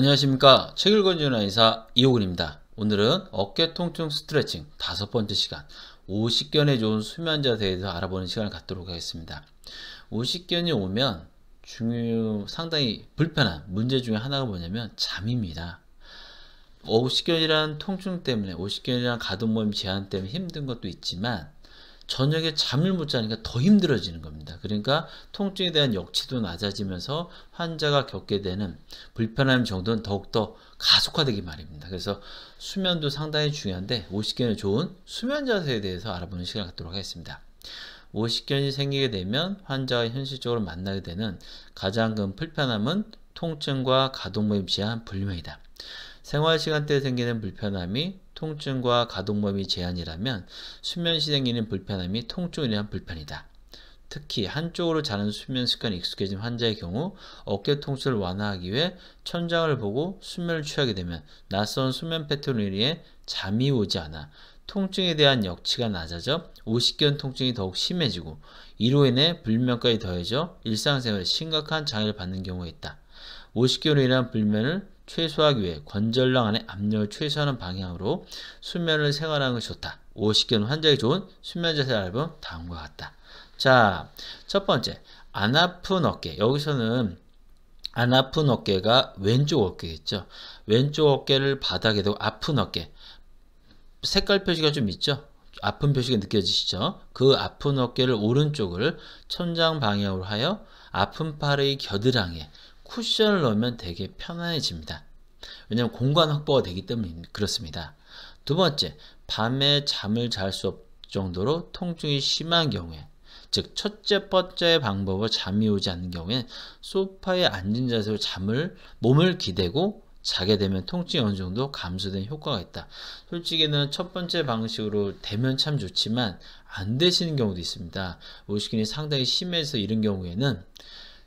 안녕하십니까. 책 읽어주는 의사 이호근입니다. 오늘은 어깨 통증 스트레칭 5번째 시간, 오십견에 좋은 수면제에 대해서 알아보는 시간을 갖도록 하겠습니다. 오십견이 오면 상당히 불편한 문제 중에 하나가 뭐냐면 잠입니다. 오십견이란 통증 때문에, 오십견이란 가동범위 제한 때문에 힘든 것도 있지만 저녁에 잠을 못 자니까 더 힘들어지는 겁니다. 그러니까 통증에 대한 역치도 낮아지면서 환자가 겪게 되는 불편함 정도는 더욱더 가속화되기 마련입니다. 그래서 수면도 상당히 중요한데, 오십견에 좋은 수면 자세에 대해서 알아보는 시간을 갖도록 하겠습니다. 오십견이 생기게 되면 환자가 현실적으로 만나게 되는 가장 큰 불편함은 통증과 가동범위 제한 불면이다. 생활시간대에 생기는 불편함이 통증과 가동범위 제한이라면 수면시 생기는 불편함이 통증에 대한 불편이다. 특히 한쪽으로 자는 수면 습관이 익숙해진 환자의 경우 어깨 통증을 완화하기 위해 천장을 보고 수면을 취하게 되면 낯선 수면 패턴으로 인해 잠이 오지 않아 통증에 대한 역치가 낮아져 오십견 통증이 더욱 심해지고, 이로 인해 불면까지 더해져 일상생활에 심각한 장애를 받는 경우가 있다. 오십견으로 인한 불면을 최소화하기 위해 관절낭 안에 압력을 최소화하는 방향으로 수면을 생활하는 것이 좋다. 오십견 환자에게 좋은 수면 자세를 알아보면 다음과 같다. 자, 첫 번째, 안 아픈 어깨. 여기서는 안 아픈 어깨가 왼쪽 어깨겠죠. 왼쪽 어깨를 바닥에 두고 아픈 어깨. 색깔 표시가 좀 있죠. 아픈 표시가 느껴지시죠? 그 아픈 어깨를 오른쪽을 천장 방향으로 하여 아픈 팔의 겨드랑이에 쿠션을 넣으면 되게 편안해집니다. 왜냐하면 공간 확보가 되기 때문에 그렇습니다. 두 번째, 밤에 잠을 잘 수 없을 정도로 통증이 심한 경우에, 즉 첫째 번째 방법으로 잠이 오지 않는 경우에 소파에 앉은 자세로 몸을 기대고 자게 되면 통증이 어느 정도 감소된 효과가 있다. 솔직히는 첫 번째 방식으로 되면 참 좋지만 안 되시는 경우도 있습니다. 오십견이 상당히 심해서 이런 경우에는,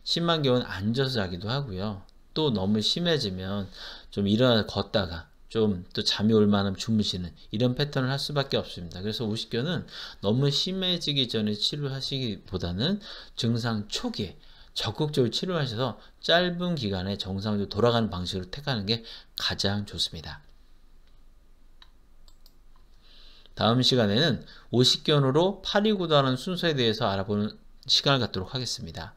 심한 경우는 앉아서 자기도 하고요. 또 너무 심해지면 좀 일어나서 걷다가 좀 또 잠이 올 만하면 주무시는 이런 패턴을 할 수밖에 없습니다. 그래서 오십견은 너무 심해지기 전에 치료하시기보다는 증상 초기에 적극적으로 치료하셔서 짧은 기간에 정상적으로 돌아가는 방식으로 택하는 게 가장 좋습니다. 다음 시간에는 오십견으로 파리구도 하는 순서에 대해서 알아보는 시간을 갖도록 하겠습니다.